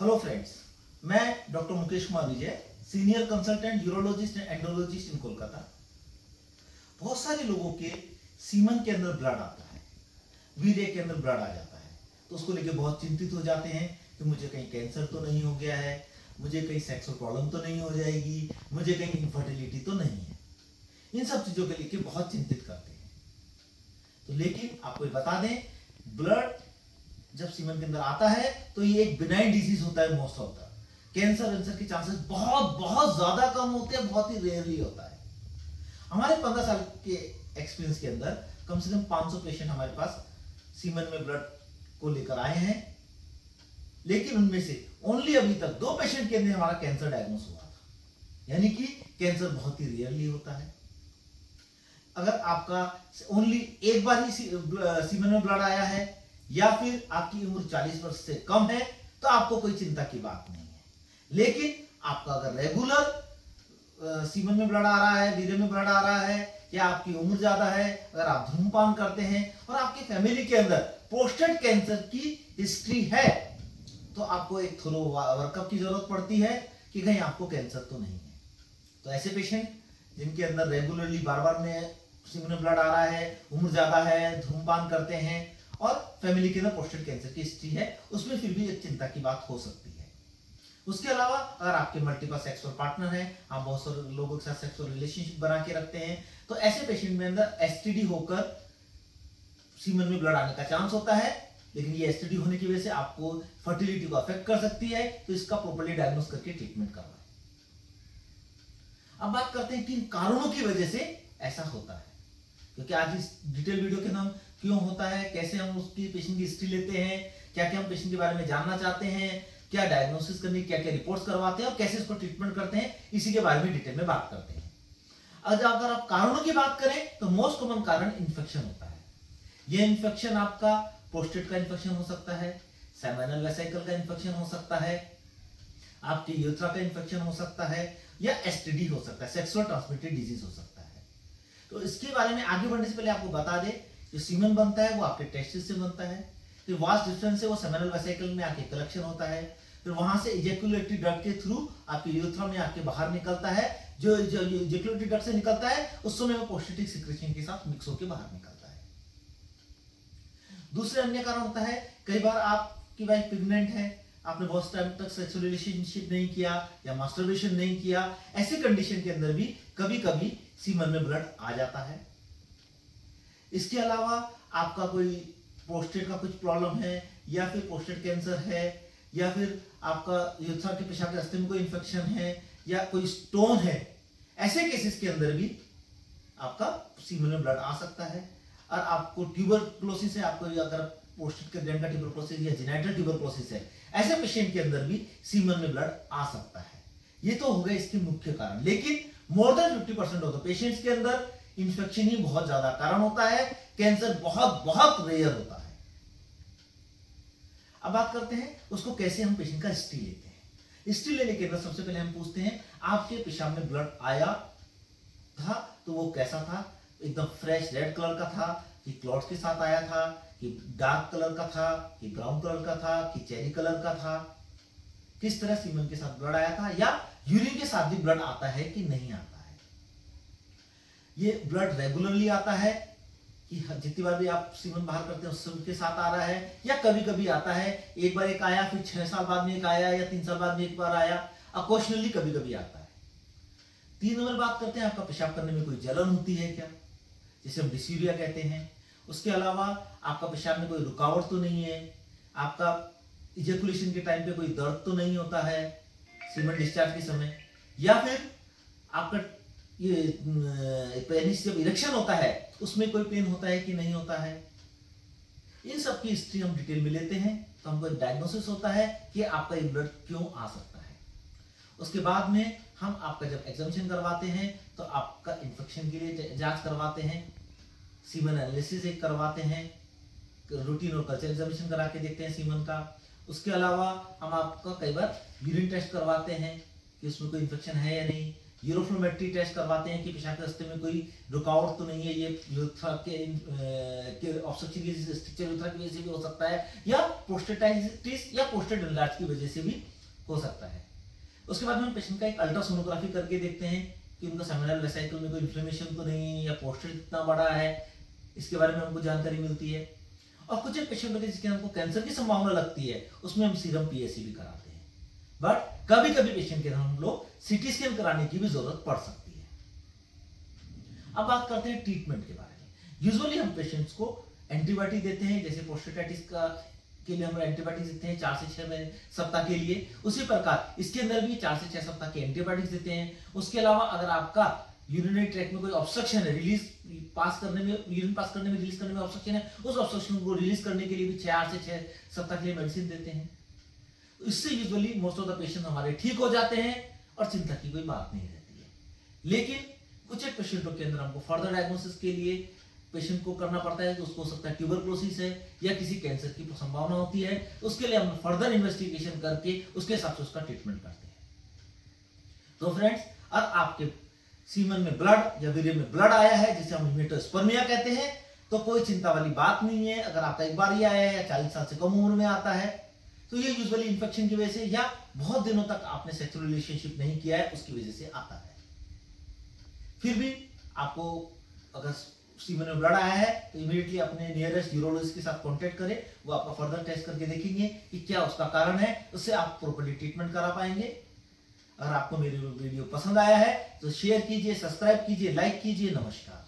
Hello friends, मैं doctor Mukesh Kumar Vijay, senior consultant urologist and endologist in Kolkata. बहुत सारे लोगों के सीमन के अंदर ब्लड आता है, वीर्य के अंदर ब्लड आ जाता है, तो उसको लेके बहुत चिंतित हो जाते हैं कि मुझे कहीं कैंसर तो नहीं हो गया है, मुझे कहीं सेक्सुअल प्रॉब्लम तो नहीं हो जाएगी, मुझे कहीं इनफर्टिलिटी तो नहीं है। इन सब चीज़ों के लेके बहुत चिंतित करते हैं। तो लेकिन आपको बता दें, ब्लड जब सीमन के अंदर आता है तो ये एक बिनाइन डिजीज होता है। मोस्ट ऑफ द कैंसर के चांसेस बहुत ज्यादा कम होते हैं, बहुत ही रेयरली होता है। हमारे 15 साल के एक्सपीरियंस के अंदर कम से कम 500 पेशेंट हमारे पास सीमन में ब्लड को लेकर आए हैं, लेकिन उनमें से ओनली अभी तक 2 पेशेंट के अंदर हमारा कैंसर डायग्नोस हुआ था। यानी कि कैंसर बहुत ही रेयरली होता है। अगर आपका ओनली एक बार ही सीमन में ब्लड आया है या फिर आपकी उम्र 40 वर्ष से कम है तो आपको कोई चिंता की बात नहीं है। लेकिन आपका अगर रेगुलर सीमन में ब्लड आ रहा है, वीर्य में ब्लड आ रहा है, या आपकी उम्र ज्यादा है, अगर आप धूमपान करते हैं और आपकी फैमिली के अंदर प्रोस्टेट कैंसर की हिस्ट्री है तो आपको एक थोरो वर्कअप की जरूरत पड़ती है कि कहीं आपको कैंसर तो नहीं है। तो ऐसे पेशेंट जिनके अंदर रेगुलरली बार-बार में सीमन में ब्लड आ रहा है, उम्र ज्यादा है, धूमपान करते हैं और फैमिली के अंदर प्रोस्टेट कैंसर की हिस्ट्री है, उसमें फिर भी एक चिंता की बात हो सकती है। उसके अलावा अगर आपके मल्टीपल सेक्सुअल पार्टनर हैं, आप बहुत सारे लोगों के साथ सेक्सुअल रिलेशनशिप बना के रखते हैं, तो ऐसे पेशेंट में अंदर एसटीडी होकर सीमन में ब्लड आने का चांस होता है। लेकिन ये एसटीडी होने की वजह से आपको फर्टिलिटी को अफेक्ट कर सकती है, तो इसका प्रॉपर्ली डायग्नोस करके ट्रीटमेंट करवाएं। अब बात करते हैं किन कारणों की वजह से ऐसा होता है, क्योंकि आज इस डिटेल वीडियो के नाम क्यों होता है, कैसे हम उसकी पेशेंट की हिस्ट्री लेते हैं, क्या क्या हम पेशेंट के बारे में जानना चाहते हैं, क्या डायग्नोसिस करने की क्या क्या रिपोर्ट्स करवाते हैं और कैसे इसको ट्रीटमेंट करते हैं, इसी के बारे में डिटेल में बात करते हैं। अगर आप कारणों की बात करें तो मोस्ट कॉमन कारण इन्फेक्शन होता है। यह इन्फेक्शन आपका प्रोस्टेट का इन्फेक्शन हो सकता है, सेमिनल वेसिकल का इन्फेक्शन हो सकता है, आपके यूट्रा का इन्फेक्शन हो सकता है, या एसटीडी हो सकता है, सेक्सुअल ट्रांसमिटेड डिजीज हो सकता है। तो इसके बारे में आगे बढ़ने से पहले आपको बता दें, जो सीमन बनता है वो आपके टेस्टिस से बनता है, फिर वास्ट डिस्टेंस से वो सेमिनल वेसिकल में आके कलेक्शन होता है, फिर वहां से इजैकुलेटरी डक्ट के थ्रू आपके यूथ्रा में आके बाहर निकलता है। जो इजैकुलेटरी डक्ट से निकलता है उस समय वो प्रोस्टेटिक सिक्रेशन के साथ मिक्स होकर बाहर निकलता है। दूसरे अन्य कारण होता है, कई बार आपकी वाइफ प्रेग्नेंट है, आपने बहुत टाइम तक सेक्सुअल रिलेशनशिप नहीं किया या मास्टरबेशन नहीं किया, ऐसी कंडीशन के अंदर भी कभी कभी सीमन में ब्लड आ जाता है। इसके अलावा आपका कोई प्रोस्टेट का कुछ प्रॉब्लम है या फिर प्रोस्टेट कैंसर है या फिर आपका यूट्रा के पेशाब के रास्ते में कोई इन्फेक्शन है या कोई स्टोन है, ऐसे केसेस के अंदर भी आपका सीमन में ब्लड आ सकता है। और आपको ट्यूबरक्लोसिस है, आपको अगर प्रोस्टेट के ग्लैंड का ट्यूबरक्लोसिस या जेनिटल ट्यूबरक्लोसिस है, ऐसे पेशेंट के अंदर भी सीमन में ब्लड आ सकता है। ये तो हो गए इसके मुख्य कारण, लेकिन more than 50% of the patients के अंदर इन्फेक्शन ही बहुत ज्यादा कारण होता है। कैंसर बहुत रेयर होता है। अब बात करते हैं उसको कैसे हम पेशेंट का हिस्ट्री लेते हैं। हिस्ट्री लेने के अंदर सबसे पहले हम पूछते हैं, आपके पेशाब में ब्लड आया था तो वो कैसा था? एकदम फ्रेश रेड कलर का था कि क्लॉट्स के साथ आया था, कि डार्क कलर का था, कि ब्राउन कलर का था, कि चेरी कलर का था? किस तरह सीमन के साथ ब्लड आया था या यूरिन के साथ भी ब्लड आता है कि नहीं आता है? ये ब्लड रेगुलरली आता है कि जितनी बार भी आप सीमन बाहर करते हैं उसके साथ आ रहा है, या कभी कभी आता है, एक बार एक आया, फिर 6 साल बाद में एक आया या 3 साल बाद में एक बार आया, ऑकेजनली कभी कभी आता है। 3 नंबर बात करते हैं, आपका पेशाब करने में कोई जलन होती है क्या, जिसे हम डिस्यूरिया कहते हैं? उसके अलावा आपका पेशाब में कोई रुकावट तो नहीं है? आपका इजैकुलेशन के टाइम पे कोई दर्द तो नहीं होता है सीमन डिस्चार्ज के समय? या फिर आपका ये पेनिस जब इरेक्शन होता है उसमें कोई पेन होता है कि नहीं होता है? इन सब की हिस्ट्री हम डिटेल में लेते हैं तो हमको एक डायग्नोसिस होता है कि आपका ये ब्लड क्यों आ सकता है। उसके बाद में हम आपका जब एग्जामिनेशन करवाते हैं तो आपका इन्फेक्शन के लिए जांच करवाते हैं, सीमन एनालिसिस एक करवाते हैं, रूटीन और कल्चर एग्जामिनेशन करा के देखते हैं सीमन का। उसके अलावा हम आपका कई बार यूरिन टेस्ट करवाते हैं कि उसमें कोई इन्फेक्शन है या नहीं, यूरोफ्लोमेट्री टेस्ट करवाते हैं कि पेशाब के रास्ते में कोई रुकावट तो नहीं है, ये यूरेथ्रा के ऑब्स्ट्रक्टिव स्ट्रक्चर यूरेथ्रा की वजह से भी हो सकता है या प्रोस्टेटाइटिस या प्रोस्टेट एनलार्ज की वजह से भी हो सकता है। उसके बाद हम पेशेंट का एक अल्ट्रासोनोग्राफी करके देखते हैं कि उनका सेमिनल वेसिकल में कोई इन्फ्लेमेशन तो नहीं है या प्रोस्टेट इतना बड़ा है, इसके बारे में हमको जानकारी मिलती है। और कुछ पेशेंट होते हैं जिसके हमको कैंसर की संभावना लगती है, उसमें हम सीरम पीएसी भी कराते हैं, बट कभी कभी पेशेंट के हम लोग सीटी स्कैन कराने की भी जरूरत पड़ सकती है। अब बात करते हैं ट्रीटमेंट के बारे में। यूजुअली हम पेशेंट्स को एंटीबायोटिक देते हैं, जैसे प्रोस्टेटाइटिस का के लिए हम एंटीबायोटिक्स देते हैं 4 से 6 सप्ताह के लिए, उसी प्रकार इसके अंदर भी 4 से 6 सप्ताह के एंटीबायोटिक्स देते हैं। उसके अलावा अगर आपका यूरिनरी ट्रैक में कोई ऑब्स्ट्रक्शन है, रिलीज पास करने में रिलीज करने में ऑब्स्ट्रक्शन है, उस ऑब्स्ट्रक्शन को रिलीज करने के लिए भी 4 से 6 सप्ताह के लिए मेडिसिन देते हैं। इससे usually most of the patient हमारे ठीक हो जाते हैं और चिंता की कोई बात नहीं रहती है। लेकिन कुछ एक पेशेंटों के अंदर हमको फर्दर डायग्नोसिस के लिए पेशेंट को करना पड़ता है, तो उसको हो सकता है ट्यूबरक्लोसिस है या किसी कैंसर की संभावना होती है। उसके लिए हम फर्दर इन्वेस्टिगेशन करके उसके हिसाब से उसका ट्रीटमेंट करते हैं। तो फ्रेंड्स, अब आपके सीमन में ब्लड या वीर्य में ब्लड आया है, जिसे हम हीमेटोस्पर्मिया कहते हैं, तो कोई चिंता वाली बात नहीं है। अगर आपका एक बार ही आया है या 40 साल से कम उम्र में आता है, तो ये यूजुअली इन्फेक्शन की वजह से या बहुत दिनों तक आपने सेक्सुअल रिलेशनशिप नहीं किया है उसकी वजह से आता है। फिर भी आपको अगर सीमन में ब्लड आया है तो इमीडिएटली अपने नियरेस्ट यूरोलॉजिस्ट के साथ कांटेक्ट करें, वो आपका फर्दर टेस्ट करके देखेंगे कि क्या उसका कारण है, उससे आप प्रॉपर्ली ट्रीटमेंट करा पाएंगे। अगर आपको मेरी वीडियो पसंद आया है तो शेयर कीजिए, सब्सक्राइब कीजिए, लाइक कीजिए। नमस्कार।